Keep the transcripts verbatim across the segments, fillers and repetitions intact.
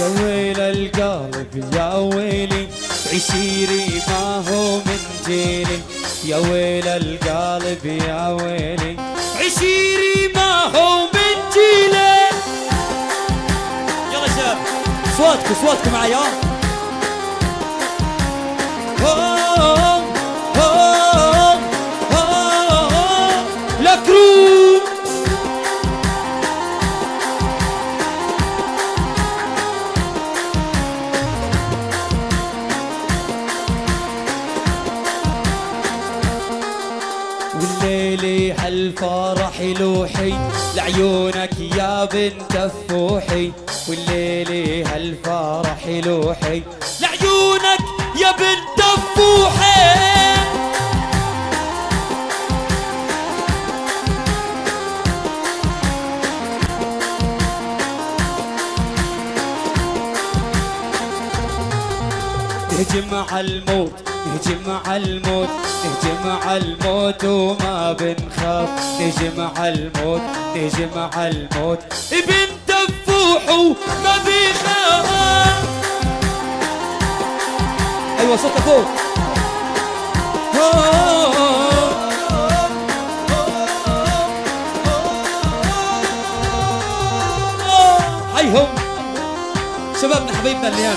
يا ويل القلب يا ويلي عشيري ما هو من جيلي يا ويل القلب يا ويلي عشيري ما هو من جيلي. يلا شباب صوتكم صوتكم معايا والليلي هالفرح يلوحي لعيونك يا بنت تفوحي والليلي هالفرح يلوحي لعيونك يا بنت تفوحي. نهجم على الموت نهجم على الموت نهجم على الموت وما بنخاف نهجم على الموت نهجم على الموت ابن تفوح وما بيخاف. ايوه صوتك فوق حيهم شبابنا حبايبنا الليان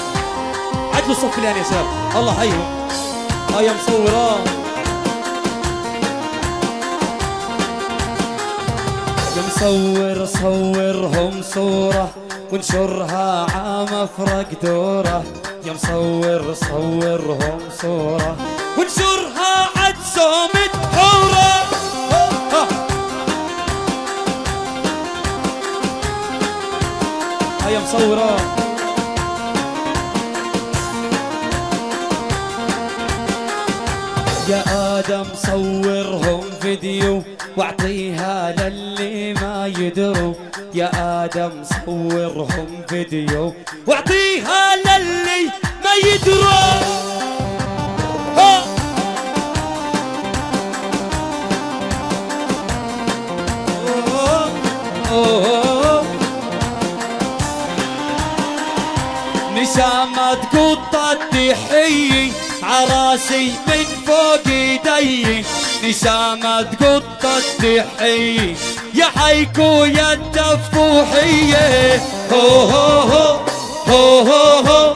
عدلوا الصف الآن يا شباب الله حيهم ها يا مصورة يا مصور صورهم صورة وانشرها عمفرق دورة يا مصور صورهم صورة وانشرها عدسومة حورة. ها يا مصورة يا آدم صورهم فيديو واعطيها للي ما يدروا يا آدم صورهم فيديو واعطيها للي ما يدروا. نشامة تقطة تحيي عراسي من فوق ايدي نشامة تقطة تحيي يا حيكو يا التفوحية هو هو هو هو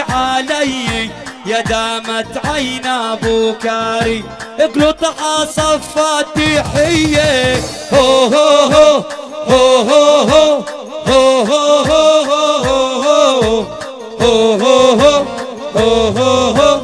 علي يا دامت عين ابو كريم اقلطها صفة تحية هو هو هو هو هو هو هو هو هو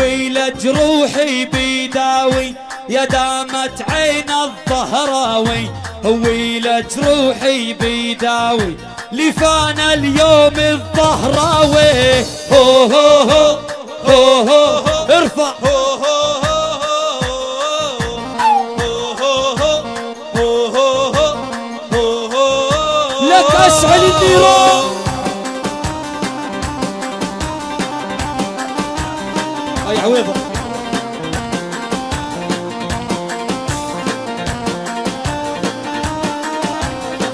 ويلة جروحي بيداوي يا دامت عين الظهراوي ويلة جروحي بيداوي لفانا اليوم الظهراوي هو هو هو هو ارفع هو هو هو هو هو لك اشعل النيران.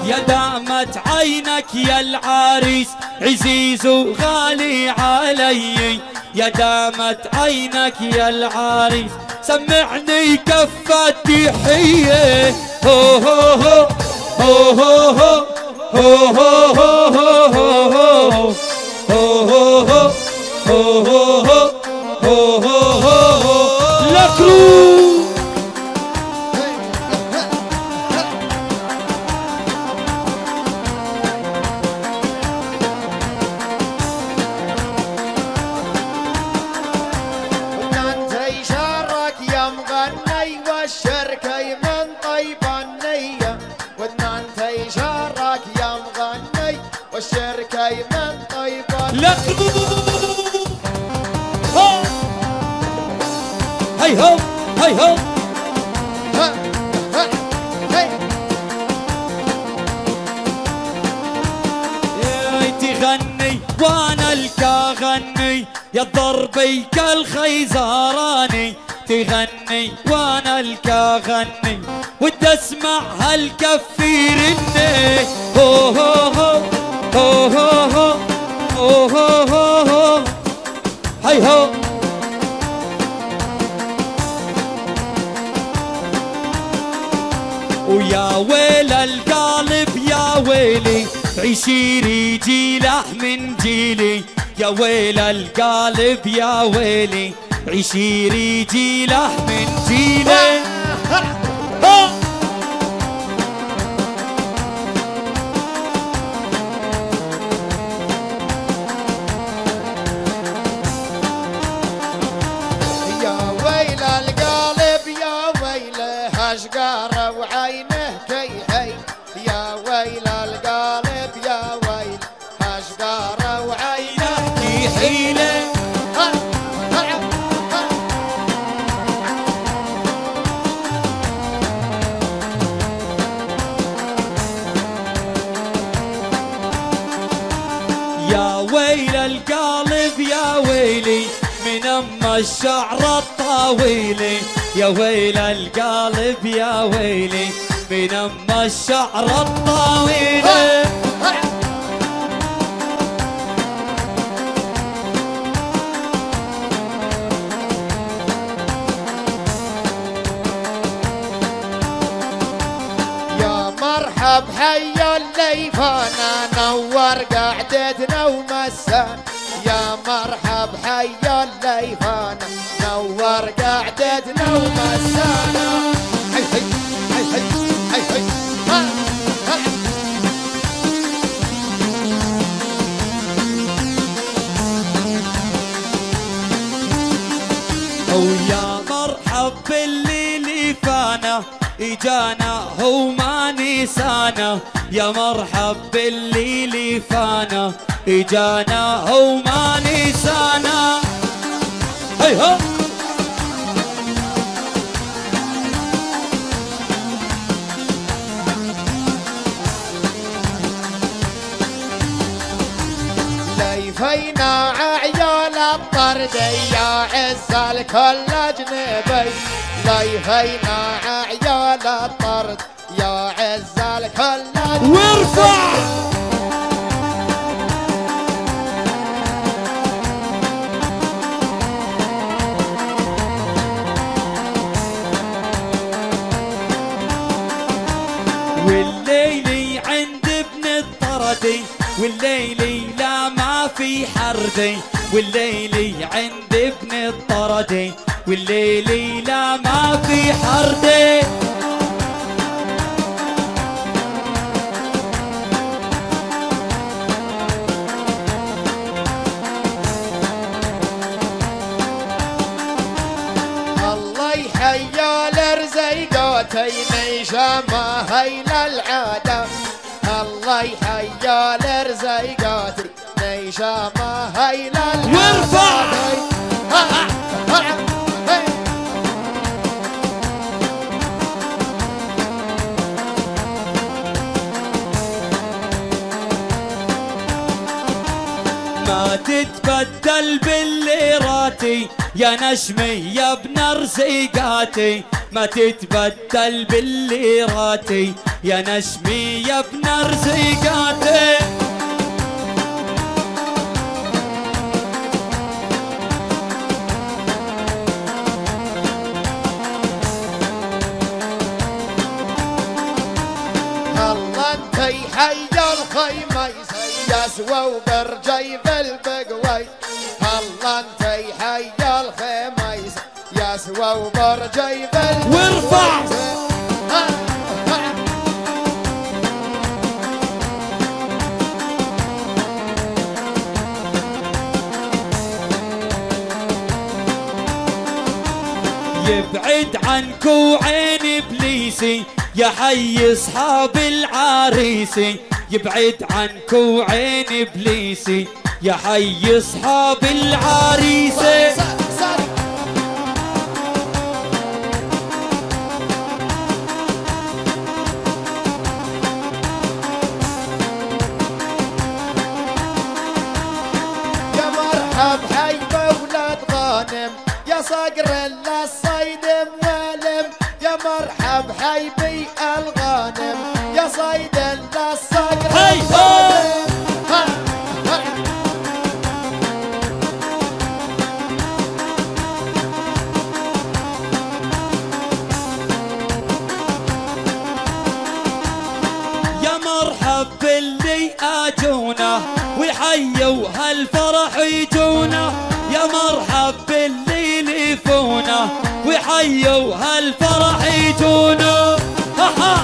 يا دامت عينك يا العريس عزيز وغالي علي يا دامت عينك يا العريس سمعني كفة تحية هو هو هو هو هو هو هو هو ركايمان طيبات لا هاي هو هاي هو ها ها هاي يا تغني وانا الكاغني يا ضربي كالخيزراني تغني وانا الكاغني ودي اسمع هالكفير اني هو هو هو هو هو هو هو هاي هو ويا ويل القالب يا ويلي عيشي ريجي لحم جيلي يا ويل القالب يا ويلي عيشي ريجي لحم جيلي يا ويل القالب يا ويله اشقاره وعينه كي هي يا ويل القالب يا ويل اشقاره وعينه كي حيله يا ويل القالب يا ويلي من أما الشعر الطويلي يا ويل القالب يا ويلي من أما الشعر الطويلي يا مرحب حيا الليفانا نور قعدتنا ومسان يا مرحب حيا الليفانا نور قعدتنا ومسانا هي هي هي هي هي هي ها ها ويا مرحب بالليل فانا اجانا هو ما نسانا يا مرحب بالليل فانا اجانا هو ما نسانا هي هو ليفينا عيال الطردي يا عز الكل اجنبي ليفينا عيال الطرد يا عز الكل اجنبي وارفع والليلي عند ابن الطردي والليلي لا ما في حردي والليلي عند ابن الطردي والليلي لا ما في حردي الله يحيى الرزيقوتين شامه هي للعاده الله يحيى الرزيقوتين شامه هي للعاده وارفع ما تتبدل بالليراتي يا نجمي يا ابن رزيقاتي ما تتبدل بالليراتي يا نجمي يا ابن رزيقاتي الله انت يحيى الخيمه يسوى وبرجي بالبقوي الله انت يحيى الخيمه يسوى وبرجي بالبقوي وارفع يبعد عنكو عين ابليسي يا حي اصحاب العريسي يبعد عنكو عين إبليسي يا حي أصحاب العريسة. يا مرحب حي مولد غانم يا صقر للصيد مالم، يا مرحب حي بي الغانم يا صيد للصقر مالم. ويحيوا هالفرح يجونا يا مرحب باللي يلفونا، ويحيوا هالفرح يجونا. هاها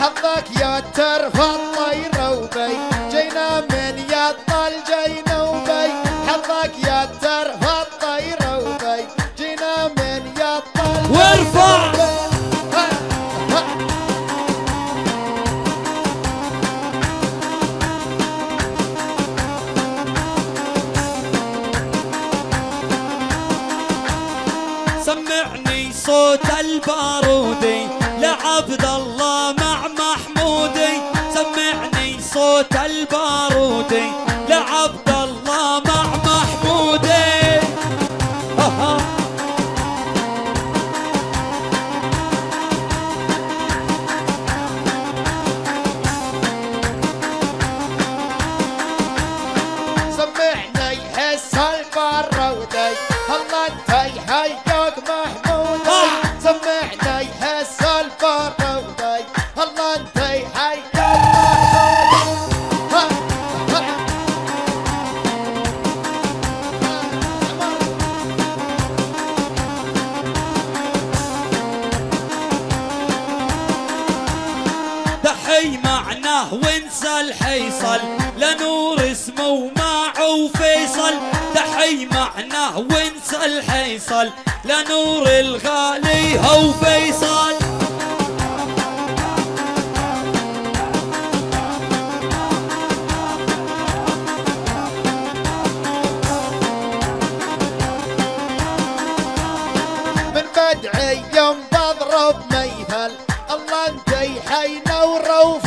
حظك يا ترف الله يروبي جينا من يا الطل جينا وبي، حظك يا ترف وارفع. سمعني صوت البارودي لعبد الله مع محمودي، سمعني صوت البارودي لعبد الله مع محمودي. أها وانسى الحيصل لنور اسمه وماعه فيصل، دحي معناه وانسى الحيصل لنور الغالي هو فيصل. من بدعي يوم بضرب ميهل الله انت يحينا وروف